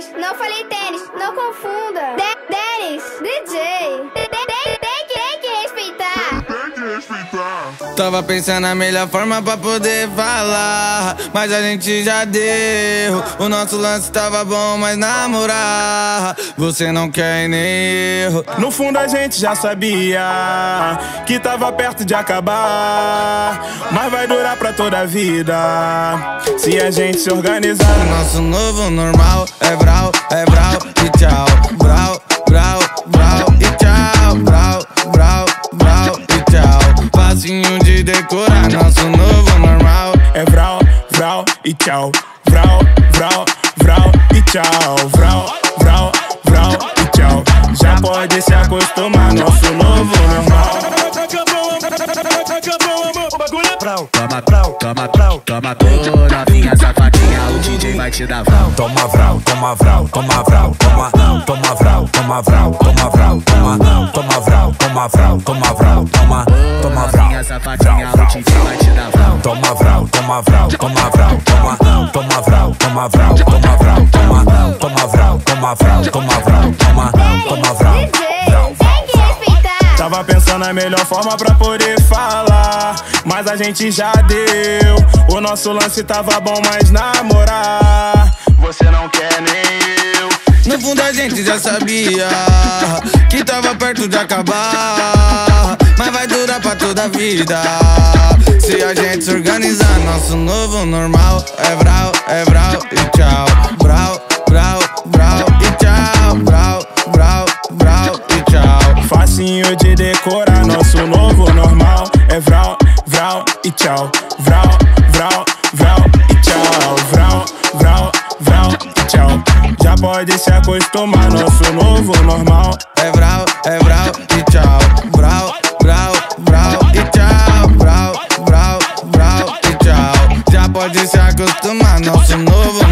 tênis, não falei tênis, não confunda. Tênis, DJ. Tem que respeitar. Tem que respeitar. Tava pensando na melhor forma pra poder falar, mas a gente já deu. O nosso lance tava bom, mas namorar você não quer e nem erro. No fundo a gente já sabia que tava perto de acabar, mas vai durar pra toda a vida se a gente se organizar. O nosso novo normal é vrau e tchau. Vrau, vrau, vrau e tchau. Vrau, vrau, vrau e tchau. Facinho de decorar. Nosso novo normal é vrau, vrau e tchau. Vrau, vrau, vrau e tchau. Vrau, vrau, vrau e tchau. Já pode se acostumar. Nosso novo normal. Toma vrau, toma vrau, toma toda minha safadinha. O DJ vai te dar vrau. Toma vrau, toma vrau, toma vrau, toma. Toma vrau, toma vrau, toma vrau, toma. Toma vrau, toma vrau, toma vrau, toma. Toma vrau, minha safadinha. O DJ vai te dar vrau. Toma vrau, toma vrau, toma vrau, toma. Toma vrau, toma vrau, toma vrau, toma. Toma vrau, toma vrau, toma vrau, toma. Toma vrau. Tava pensando na melhor forma pra poder falar, mas a gente já deu. O nosso lance tava bom, mas namorar você não quer nem eu. No fundo a gente já sabia que tava perto de acabar, mas vai durar pra toda a vida se a gente se organizar. Nosso novo normal é vrau e tchau. Vrau, vrau, vrau e tchau. Vrau, vrau, vrau e tchau. Facinho de decorar, nosso novo normal é vrau, vrau e tchau. Vrau, vrau, vrau e tchau. Vrau, vrau, vrau e tchau. Já pode se acostumar, nosso novo normal é vrau e tchau. Vrau, vrau, vrau e tchau. Vrau, vrau, vrau e tchau. Já pode se acostumar, nosso novo normal.